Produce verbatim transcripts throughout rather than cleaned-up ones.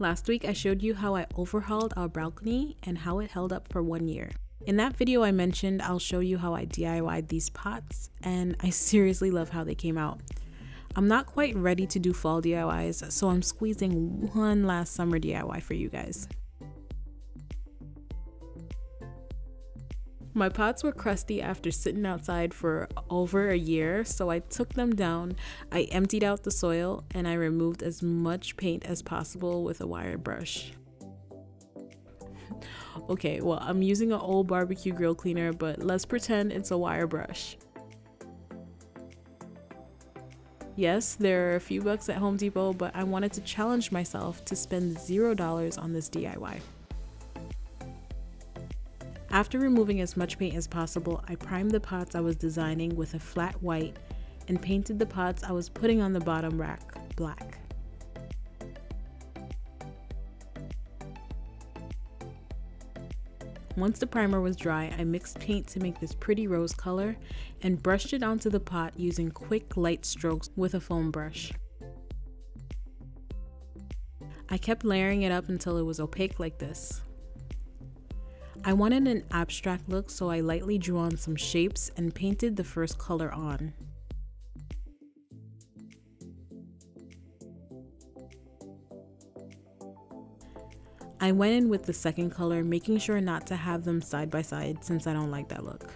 Last week, I showed you how I overhauled our balcony and how it held up for one year. In that video I mentioned, I'll show you how I D I Y'd these pots, and I seriously love how they came out. I'm not quite ready to do fall D I Ys, so I'm squeezing one last summer D I Y for you guys. My pots were crusty after sitting outside for over a year, so I took them down, I emptied out the soil, and I removed as much paint as possible with a wire brush. Okay, well, I'm using an old barbecue grill cleaner, but let's pretend it's a wire brush. Yes, there are a few bucks at Home Depot, but I wanted to challenge myself to spend zero dollars on this D I Y. After removing as much paint as possible, I primed the pots I was designing with a flat white and painted the pots I was putting on the bottom rack black. Once the primer was dry, I mixed paint to make this pretty rose color and brushed it onto the pot using quick light strokes with a foam brush. I kept layering it up until it was opaque like this. I wanted an abstract look, so I lightly drew on some shapes and painted the first color on. I went in with the second color, making sure not to have them side by side since I don't like that look.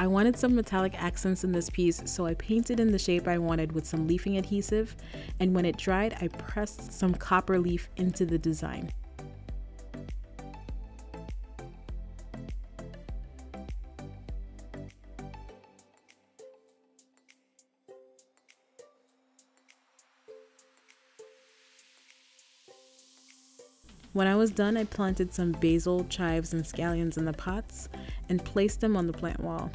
I wanted some metallic accents in this piece, so I painted in the shape I wanted with some leafing adhesive, and when it dried, I pressed some copper leaf into the design. When I was done, I planted some basil, chives, and scallions in the pots and placed them on the plant wall.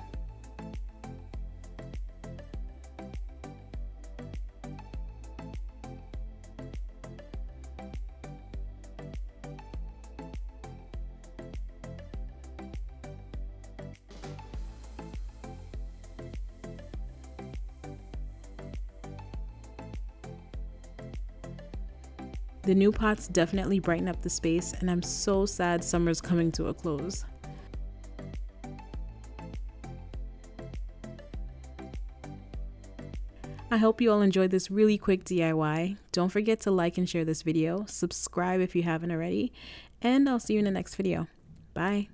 The new pots definitely brighten up the space, and I'm so sad summer's coming to a close. I hope you all enjoyed this really quick D I Y. Don't forget to like and share this video, subscribe if you haven't already, and I'll see you in the next video. Bye!